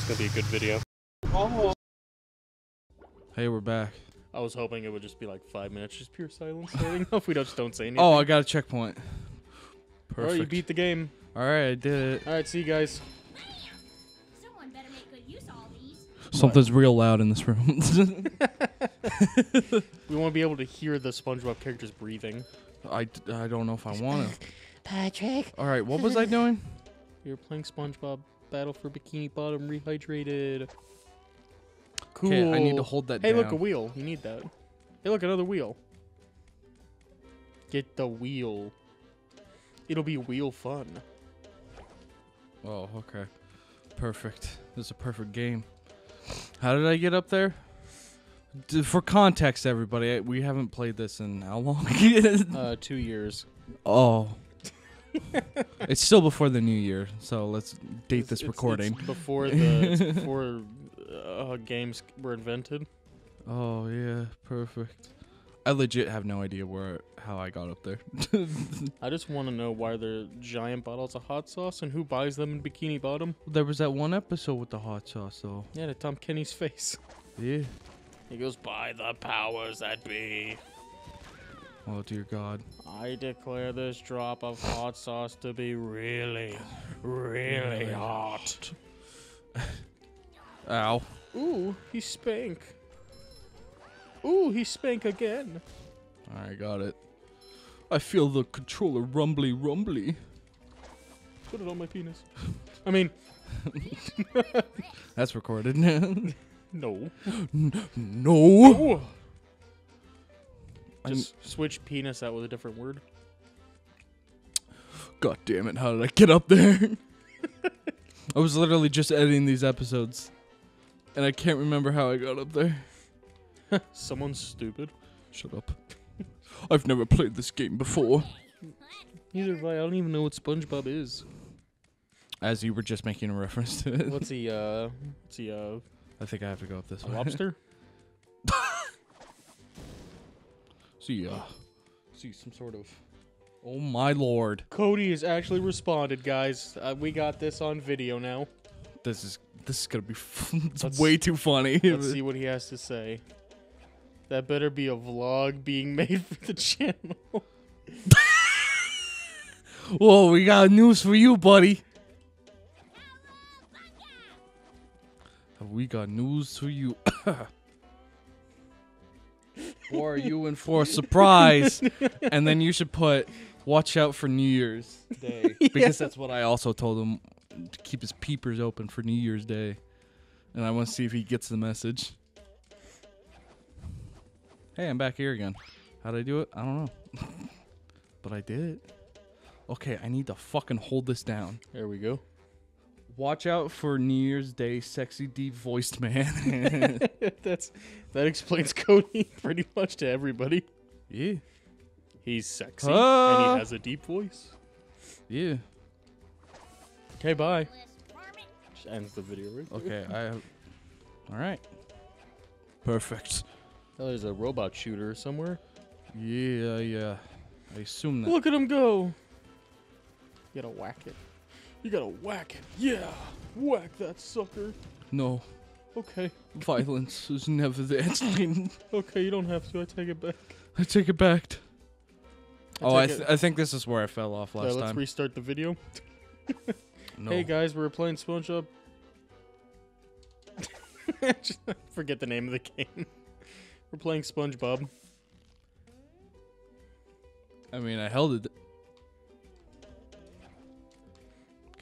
It's gonna be a good video. Oh. Hey, we're back. I was hoping it would just be like 5 minutes, just pure silence. If we don't say anything. Oh, I got a checkpoint. Perfect. Oh, you beat the game. All right, I did it. All right, see you guys. Someone better make good use of all these. Something's real loud in this room. We want to be able to hear the SpongeBob characters breathing. I don't know if I want to. Patrick. All right, what was I doing? You're playing SpongeBob Battle for Bikini Bottom Rehydrated. Cool. Okay, I need to hold that down. Hey, look, a wheel. You need that. Hey, look, another wheel. Get the wheel. It'll be wheel fun. Oh, okay. Perfect. This is a perfect game. How did I get up there? For context, everybody, we haven't played this in how long? 2 years. Oh. It's still before the new year, so let's date this recording. It's before the games were invented. Oh yeah, perfect. I legit have no idea how I got up there. I just want to know why there are giant bottles of hot sauce and who buys them in Bikini Bottom. There was that one episode with the hot sauce, though. Yeah, to Tom Kenny's face. Yeah. He goes, by the powers that be. Oh, dear God. I declare this drop of hot sauce to be really, really hot. Ow. Ooh, he spank. Ooh, he spank again. I got it. I feel the controller rumbly rumbly. Put it on my penis. I mean... That's recorded. No. No! Just switch penis out with a different word. God damn it, how did I get up there? I was literally just editing these episodes. And I can't remember how I got up there. Someone's stupid. Shut up. I've never played this game before. Neither have I. I don't even know what SpongeBob is. As you were just making a reference to it. What's he, I think I have to go up this way. Lobster? See some sort of... Oh my lord. Cody has actually responded, guys. We got this on video now. This is gonna be it's way too funny. Let's see what he has to say. That better be a vlog being made for the channel. Whoa, we got news for you, buddy. We got news for you. Or are you in for a surprise? And then you should put, watch out for New Year's Day. Yeah. Because that's what I also told him, to keep his peepers open for New Year's Day. And I want to see if he gets the message. Hey, I'm back here again. How'd I do it? I don't know. But I did it. Okay, I need to fucking hold this down. There we go. Watch out for New Year's Day, sexy deep voiced man. That explains Cody pretty much to everybody. Yeah. He's sexy and he has a deep voice. Yeah. Okay, bye. Just ends the video right there. Okay, alright. Perfect. Oh, there's a robot shooter somewhere. Yeah, yeah. I assume that. Look at him go. You gotta whack it. You gotta whack it. Yeah. Whack that sucker. No. Okay. Violence is never there. Okay, you don't have to. I take it back. I take it back. Oh, I think this is where I fell off last time. Let's restart the video. No. Hey, guys, we're playing SpongeBob. Just forget the name of the game. We're playing SpongeBob. I mean, I held it.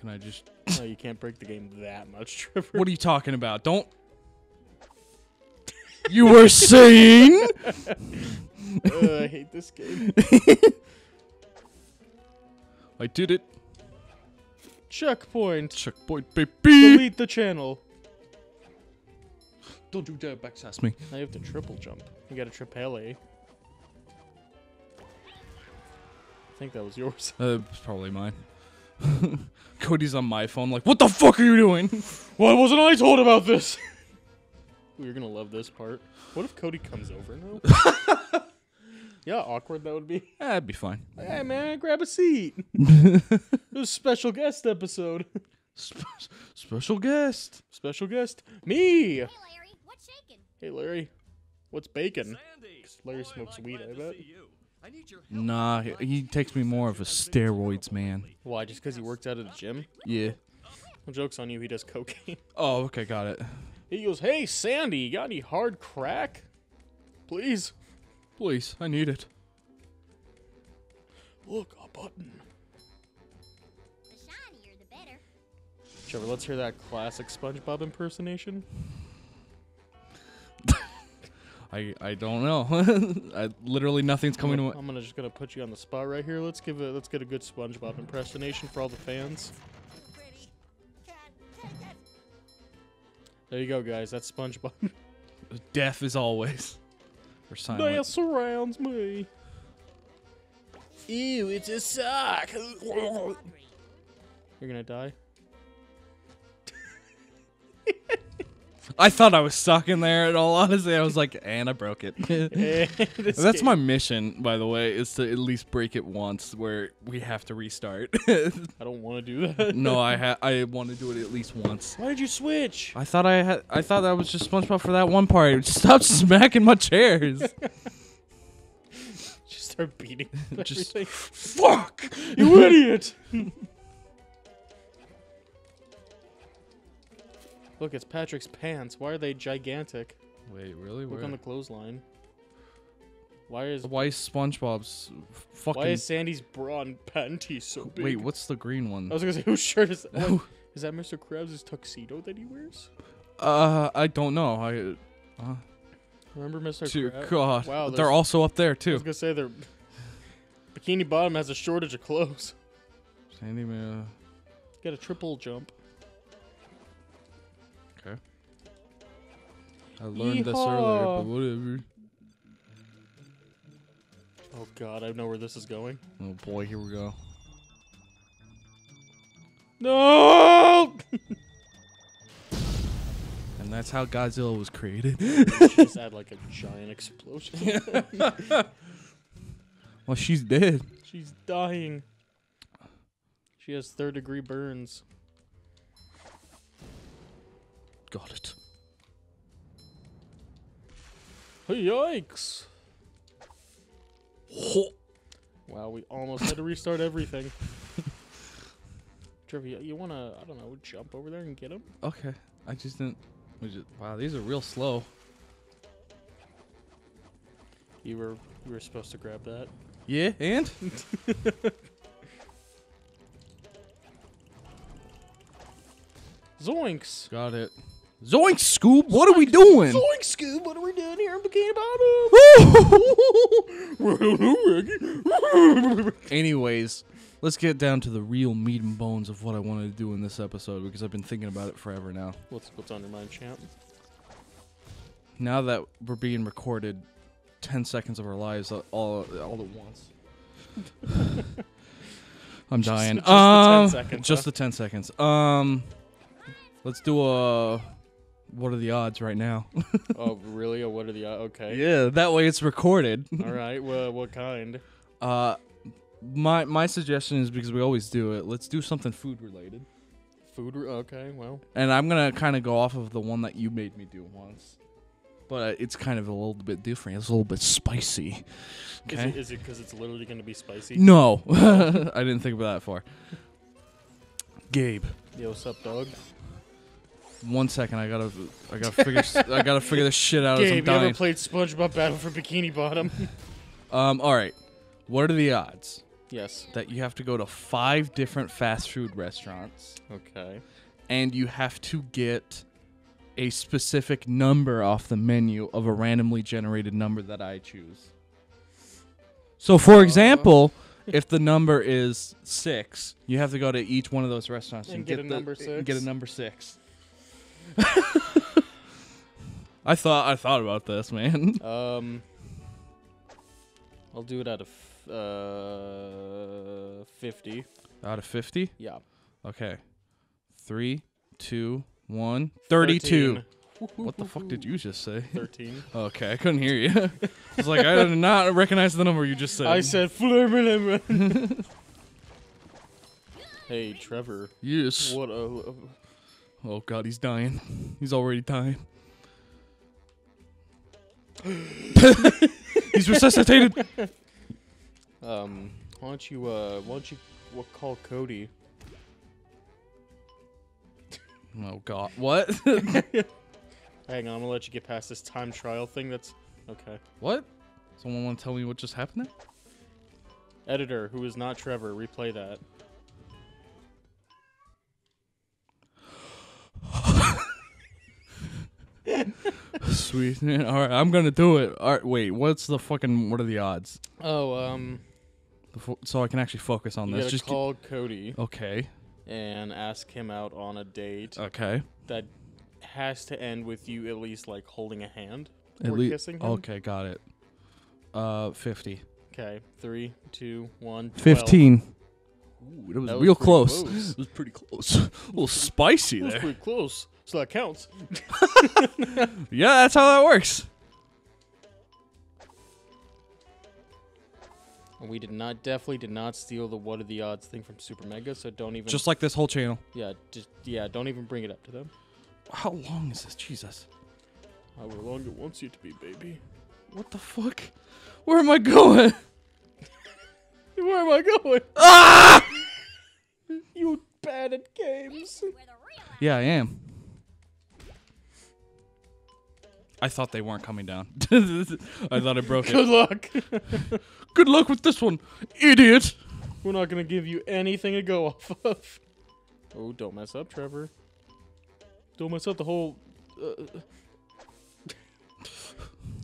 Can I just... No, you can't break the game that much, Trevor. What are you talking about? Don't... You were saying... I hate this game. I did it. Checkpoint. Checkpoint, baby. Delete the channel. Don't do that, backsass me. Now you have to triple jump. You got a tripele. I think that was yours. It's probably mine. Cody's on my phone like, what the fuck are you doing? Why wasn't I told about this? We're gonna love this part. What if Cody comes over now? Yeah, awkward that would be. That'd be fine. Hey man, grab a seat. This is a special guest episode. Special guest. Special guest, me! Hey, Larry. What's shaking? Hey, Larry. What's bacon? Sandy. Larry smokes weed, I bet. I need your help. Nah, he takes me more of a steroids, man. Why, just because he works out at a gym? Yeah. No joke's on you, he does cocaine. Oh, okay, got it. He goes, hey, Sandy, you got any hard crack? Please. Please, I need it. Look, a button. The shinier, the better. Trevor, let's hear that classic SpongeBob impersonation. I don't know. Literally nothing's coming to mind. I'm gonna just put you on the spot right here. Let's get a good SpongeBob impersonation for all the fans. There you go, guys. That's SpongeBob. Death is always. Or silent. That surrounds me. Ew! It's a sock. You're gonna die. I thought I was stuck in there. In all honesty, I was like, and I broke it. That's my mission, by the way, is to at least break it once, where we have to restart. I don't want to do that. No, I want to do it at least once. Why did you switch? I thought that was just SpongeBob for that one part. Stop smacking my chairs. Just start beating. Just fuck you, idiot. Look, it's Patrick's pants. Why are they gigantic? Wait, really? Look on the clothesline. Why is SpongeBob's fucking... Why is Sandy's bra and panties so big? Wait, what's the green one? I was gonna say, whose shirt is that? What, is that Mr. Krabs' tuxedo that he wears? I don't know. Remember Mr. Krabs? God. Wow, they're also up there, too. I was gonna say, they're... Bikini Bottom has a shortage of clothes. Sandy, man. Got a triple jump. I learned this earlier, but whatever. Oh god, I know where this is going. Oh boy, here we go. No! And that's how Godzilla was created. Just had like a giant explosion. Well, she's dead. She's dying. She has third-degree burns. Got it. Yikes! Wow, we almost had to restart everything. Trevor, you wanna, I don't know, jump over there and get him? Okay, I just didn't. Wow, these are real slow. You were supposed to grab that. Yeah, and? Zoinks! Got it. Zoink, Scoob, what are we doing? Zoink, Scoob, what are we doing here in Bikini Bottom? Anyways, let's get down to the real meat and bones of what I wanted to do in this episode, because I've been thinking about it forever now. What's on your mind, champ? Now that we're being recorded 10 seconds of our lives all at once. I'm dying. Just the 10 seconds. Let's do a... What are the odds right now? Oh, really? What are the odds? Okay. Yeah, that way it's recorded. All right. Well, what kind? My suggestion is, because we always do it, let's do something food related. Okay, well. And I'm going to kind of go off of the one that you made me do once. But it's kind of a little bit different. It's a little bit spicy. Okay? Is it because it's literally going to be spicy? No. I didn't think about that far. Gabe. Yo, what's up, dog? 1 second, I gotta figure this shit out. Gabe, as I'm dying. You ever played SpongeBob Battle for Bikini Bottom? All right. What are the odds? Yes. That you have to go to 5 different fast food restaurants. Okay. And you have to get a specific number off the menu of a randomly generated number that I choose. So, for example. If the number is 6, you have to go to each one of those restaurants and get a number 6. I thought about this, man. I'll do it out of 50. Out of 50? Yeah. Okay. 3, 2, 1. 32. What the fuck did you just say? 13. Okay, I couldn't hear you. I was like, I did not recognize the number you just said. I said, Hey, Trevor. Yes. What a Oh god, he's dying. He's already dying. He's resuscitated. Why don't you call Cody? Oh god, what? Hang on, I'm gonna let you get past this time trial thing. That's okay. What? Someone want to tell me what just happened there? Editor, who is not Trevor, replay that. Sweet. Man. All right, I'm gonna do it. All right, wait. What's the fucking? What are the odds? Oh, so I can actually focus on this. Just call Cody. Okay. And ask him out on a date. Okay. That has to end with you at least like holding a hand or kissing him. Okay, got it. 50. Okay. 3, 2, 1. 15. Ooh, that was real close. It was pretty close. A little spicy there. That was pretty close. So that counts. Yeah, that's how that works. We definitely did not steal the what are the odds thing from Super Mega, so don't even. Just like this whole channel. Yeah, don't even bring it up to them. How long is this? Jesus. How long it wants you to be, baby. What the fuck? Where am I going? Where am I going? Ah! You bad at games. Yeah, I am. I thought they weren't coming down. I thought I broke it. Good luck. Good luck with this one, idiot. We're not going to give you anything to go off of. Oh, don't mess up, Trevor. Don't mess up the whole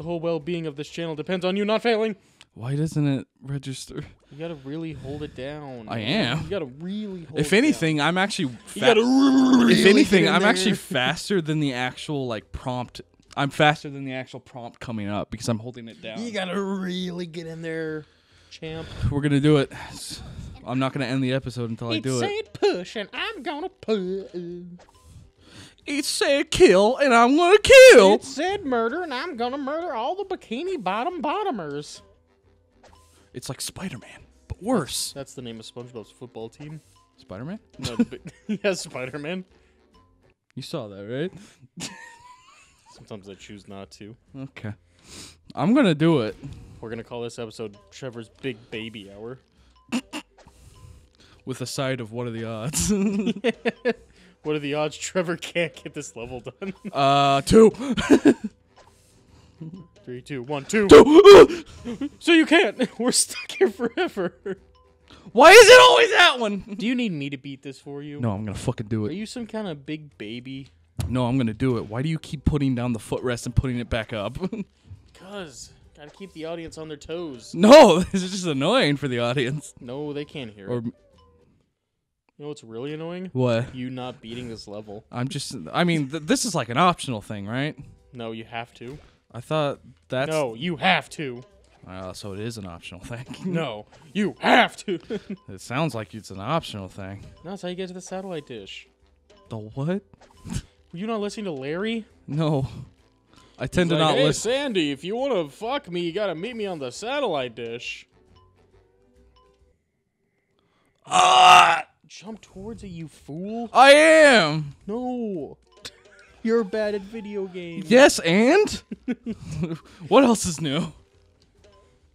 well-being of this channel depends on you not failing. Why doesn't it register? You gotta really hold it down. I am. You gotta really hold it down. I'm actually. If anything, I'm actually faster than the actual like prompt. I'm faster than the actual prompt coming up because I'm holding it down. You gotta really get in there, champ. We're gonna do it. I'm not gonna end the episode until I do it. It said push, and I'm gonna push. It said kill, and I'm gonna kill. It said murder, and I'm gonna murder all the Bikini Bottom bottomers. It's like Spider-Man, but worse. That's the name of SpongeBob's football team. Spider-Man? No, yeah, Spider-Man. You saw that, right? Sometimes I choose not to. Okay. I'm going to do it. We're going to call this episode Trevor's Big Baby Hour. With a side of what are the odds? Yeah. What are the odds Trevor can't get this level done? 2. 3, 2, 1, 2. 2. So you can't. We're stuck here forever. Why is it always that one? Do you need me to beat this for you? No, I'm gonna fucking do it. Are you some kind of big baby? No, I'm gonna do it. Why do you keep putting down the footrest and putting it back up? Because gotta keep the audience on their toes. No, this is just annoying for the audience. No, they can't hear it. You know what's really annoying? What? You not beating this level. I mean, this is like an optional thing, right? No, you have to. I thought that's... No, you have to. So it is an optional thing. No, you have to. It sounds like it's an optional thing. No, that's how you get to the satellite dish. The what? Were you not listening to Larry? No. I tend to not listen. Hey, Sandy, if you want to fuck me, you got to meet me on the satellite dish. Jump towards it, you fool. I am. No. You're bad at video games. Yes, and? What else is new?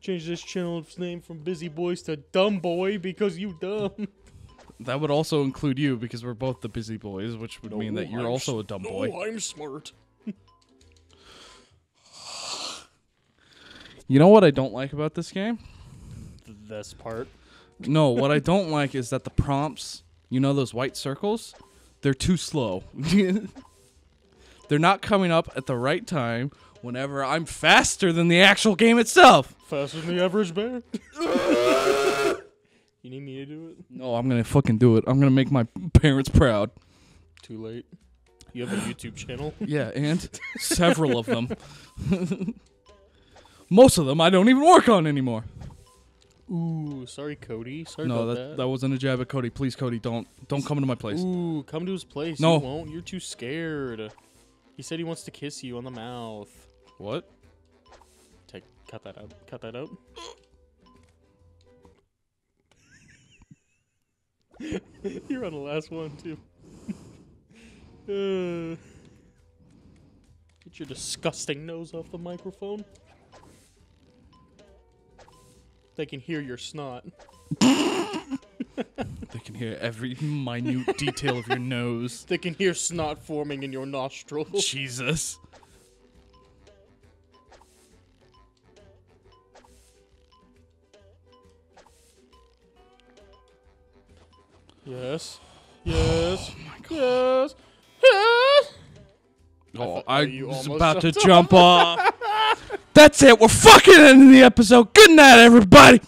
Change this channel's name from Busy Boys to Dumb Boy because you dumb. That would also include you because we're both the Busy Boys, which would mean that you're also a dumb boy. No, I'm smart. You know what I don't like about this game? This part. No, what I don't like is that the prompts, you know those white circles? They're too slow. They're not coming up at the right time whenever I'm faster than the actual game itself. Faster than the average bear? You need me to do it? No, I'm going to fucking do it. I'm going to make my parents proud. Too late. You have a YouTube channel? Yeah, and several of them. Most of them I don't even work on anymore. Ooh, sorry, Cody. Sorry about that. No, that wasn't a jab at Cody. Please, Cody, don't come to my place. Ooh, come to his place. No. You won't. You're too scared. He said he wants to kiss you on the mouth. What? Cut that out. Cut that out. You're on the last one, too. Get your disgusting nose off the microphone. They can hear your snot. They can hear every minute detail of your nose. They can hear snot forming in your nostrils. Jesus. Yes. Yes. Oh my God. Yes. Yes. Oh, I was about to jump off. That's it. We're fucking ending the episode. Good night, everybody.